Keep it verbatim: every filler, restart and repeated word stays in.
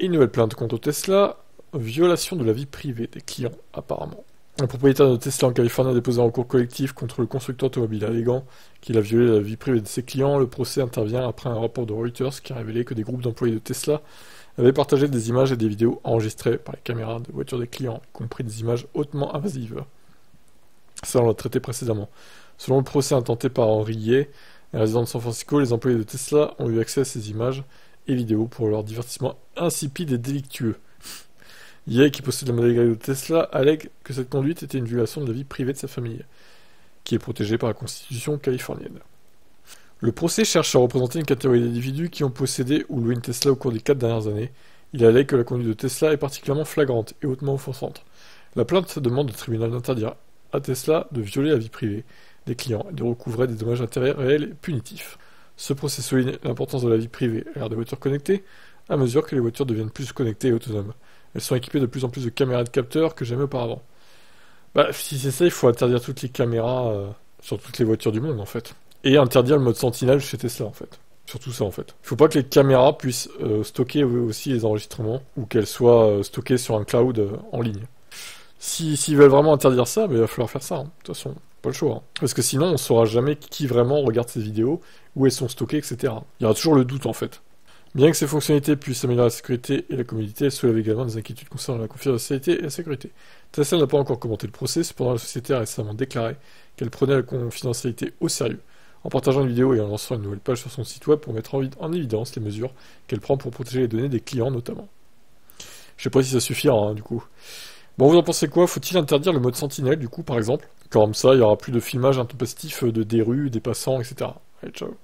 Et une nouvelle plainte contre Tesla, violation de la vie privée des clients, apparemment. Un propriétaire de Tesla en Californie a déposé un recours collectif contre le constructeur automobile alléguant qu'il a violé la vie privée de ses clients. Le procès intervient après un rapport de Reuters qui a révélé que des groupes d'employés de Tesla avaient partagé des images et des vidéos enregistrées par les caméras de voitures des clients, y compris des images hautement invasives. Ça, on l'a traité précédemment. Selon le procès intenté par Henry Yeh, un résident de San Francisco, les employés de Tesla ont eu accès à ces images et vidéos pour leur divertissement insipide et délictueux. Yeh, qui possède la modèle de Tesla, allègue que cette conduite était une violation de la vie privée de sa famille, qui est protégée par la Constitution californienne. Le procès cherche à représenter une catégorie d'individus qui ont possédé ou loué une Tesla au cours des quatre dernières années. Il allègue que la conduite de Tesla est particulièrement flagrante et hautement offensante. La plainte demande au tribunal d'interdire à Tesla de violer la vie privée des clients et de recouvrer des dommages d'intérêt réels et punitifs. Ce procès souligne l'importance de la vie privée à l'ère des voitures connectées, à mesure que les voitures deviennent plus connectées et autonomes. Elles sont équipées de plus en plus de caméras et de capteurs que jamais auparavant. Bah, si c'est ça, il faut interdire toutes les caméras euh, sur toutes les voitures du monde, en fait. Et interdire le mode sentinelle chez Tesla, en fait. Surtout ça, en fait. Il faut pas que les caméras puissent euh, stocker aussi les enregistrements, ou qu'elles soient euh, stockées sur un cloud euh, en ligne. Si, s'ils veulent vraiment interdire ça, bah, il va falloir faire ça, hein. De toute façon, pas le choix. Hein. Parce que sinon, on ne saura jamais qui vraiment regarde ces vidéos, où elles sont stockées, et cetera. Il y aura toujours le doute, en fait. Bien que ces fonctionnalités puissent améliorer la sécurité et la communauté, elles soulèvent également des inquiétudes concernant la confidentialité et la sécurité. Tesla n'a pas encore commenté le procès, cependant la société a récemment déclaré qu'elle prenait la confidentialité au sérieux, en partageant une vidéo et en lançant une nouvelle page sur son site web pour mettre en, en évidence les mesures qu'elle prend pour protéger les données des clients notamment. Je sais pas si ça suffira, hein, du coup. Bon, vous en pensez quoi? Faut-il interdire le mode sentinelle, du coup, par exemple? Comme ça, il n'y aura plus de filmage intempestif de des rues, des passants, et cetera. Allez, ciao.